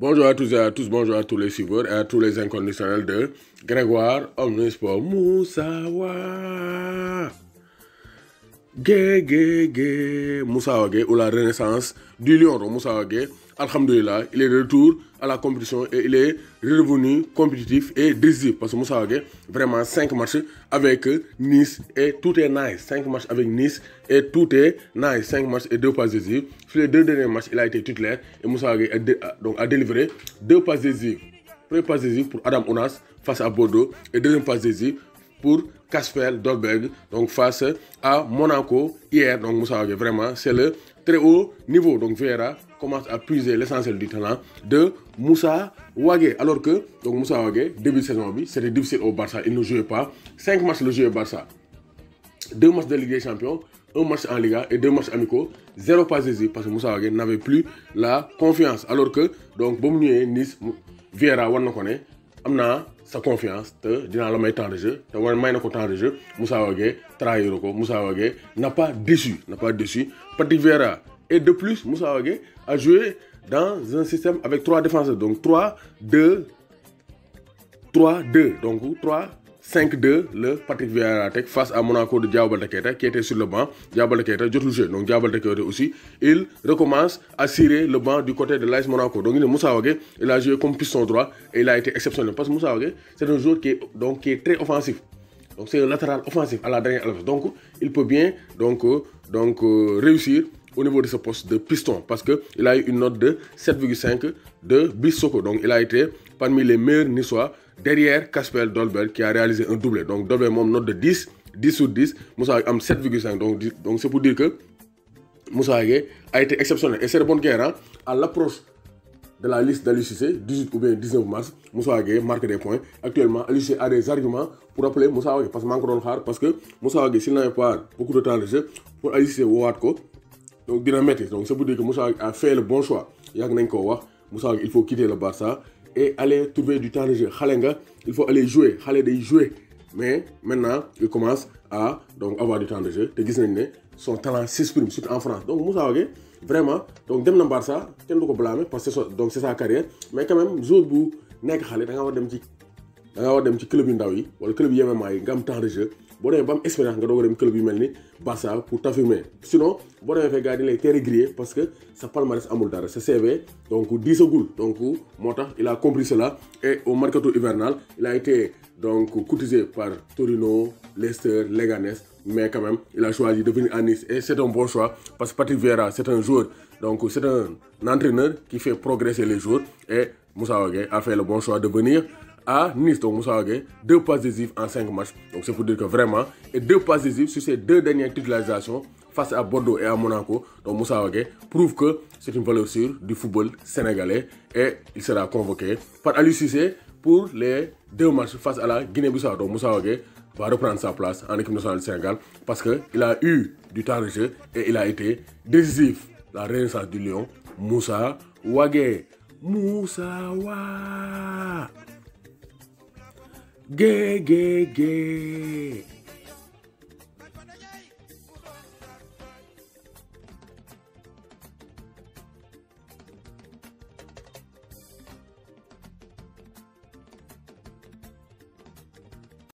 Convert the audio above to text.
Bonjour à tous et à tous, bonjour à tous les suiveurs et à tous les inconditionnels de Grégoire Omnisport. Moussawa Gé Moussawa Gé ou la renaissance du lion de Moussawa Gé. Alhamdulillah, il est de retour à la compétition et il est revenu compétitif et décisif. Parce que Moussawa Gé, vraiment 5 matchs avec Nice et tout est nice. 5 matchs avec Nice et tout est nice. 5 matchs et 2 passes décisives. Sur les 2 derniers matchs, il a été titulaire et Moussawa Gé a délivré 2 passes décisives. Première passe décisive pour Adam Onas face à Bordeaux et deuxième passe décisive pour Kasper Dolberg, donc face à Monaco hier. Donc Moussawa Gé, vraiment, c'est le très haut niveau. Donc Vieira commence à puiser l'essentiel du talent de Moussawa Gé. Alors que donc Moussawa Gé, début de saison, c'était difficile au Barça, il ne jouait pas. 5 matchs le jeu au Barça, 2 matchs de Ligue des Champions, 1 match en Liga et 2 matchs amicaux, 0 passe décisive parce que Moussawa Gé n'avait plus la confiance. Alors que donc bon milieu Nice, Vieira on connaît, amna sa confiance, dina la may temps de jeu, te war may nako temps de jeu. Moussawa Gé trahir ko, Moussawa Gé n'a pas déçu Patrick Vieira. Et de plus, Moussawa Gé a joué dans un système avec 3 défenseurs, donc 3-2, donc 3-5-2 le Patrick Vieira tech face à Monaco de Diabalde Keita qui était sur le banc. Diabalde Keita jotul jeu, donc Diabalde Keita aussi il recommence à cirer le banc du côté de l'AS Monaco. Donc Moussawa Gé, il a joué comme piston droit et il a été exceptionnel parce que Moussawa Gé, c'est un joueur qui est, donc, qui est très offensif. Donc c'est un latéral offensif à la dernière alpha. Donc il peut bien réussir au niveau de ce poste de piston parce qu'il a eu une note de 7,5 de Bissoko. Donc il a été parmi les meilleurs niçois derrière Kasper Dolberg qui a réalisé un doublé. Donc Dolberg a une note de 10 sur 10, Moussawa Gé a 7,5. Donc c'est pour dire que Moussawa Gé a été exceptionnel. Et c'est de bonne guerre, hein? À l'approche de la liste d'Alucissé, 18 ou bien 19 mars, Moussawa Gé marque des points. Actuellement, Alucissé a des arguments pour appeler Moussawa Gé parce que Moussawa Gé, s'il n'avait pas beaucoup de temps de jeu, pour Alucissé Ouatko, donc dynamite. Donc c'est pour dire que Moussawa Gé a fait le bon choix. Moussawa Gé, il faut quitter le Barça et aller trouver du temps de jeu. Khalenga, il faut aller jouer. Khalenga y jouer. Mais maintenant, il commence à donc, avoir du temps de jeu. Son talent s'exprime, surtout en France. Donc Moussawa Gé, vraiment, donc dem na Barça, kenn du ko blâmer parce que donc c'est sa carrière. Mais quand même, jour bu nekk xalé da nga war dem ci club yu ndaw yi wala club yu MMA yi nga am temps de jeu. Boo demee ba am expérience nga doog a dem club yu mel ni Barça pour t'affirmer. Sinon boo demee fee gars dañ lay teel grillé parce que sa palmarès amul dara, sa CV donc diisagul. Donc moo tax il a compris cela et au mercato hivernal il a été donc courtisé par Torino, Leicester, Leganés. Mais quand même, il a choisi de venir à Nice et c'est un bon choix parce que Patrick Vieira, c'est un joueur, donc c'est un entraîneur qui fait progresser les joueurs et Moussawa Gé a fait le bon choix de venir à Nice. Donc Moussawa Gé, 2 passes décisives en 5 matchs, donc c'est pour dire que vraiment, et 2 passes décisives sur ces 2 dernières titularisations face à Bordeaux et à Monaco. Donc Moussawa Gé prouve que c'est une valeur sûre du football sénégalais et il sera convoqué par Aliou Cissé pour les 2 matchs face à la Guinée-Bissau. Donc Moussawa Gé va reprendre sa place en équipe nationale du Sénégal parce qu'il a eu du temps de jeu et il a été décisif. La renaissance du lion, Moussawa Gé. Moussawa Gé.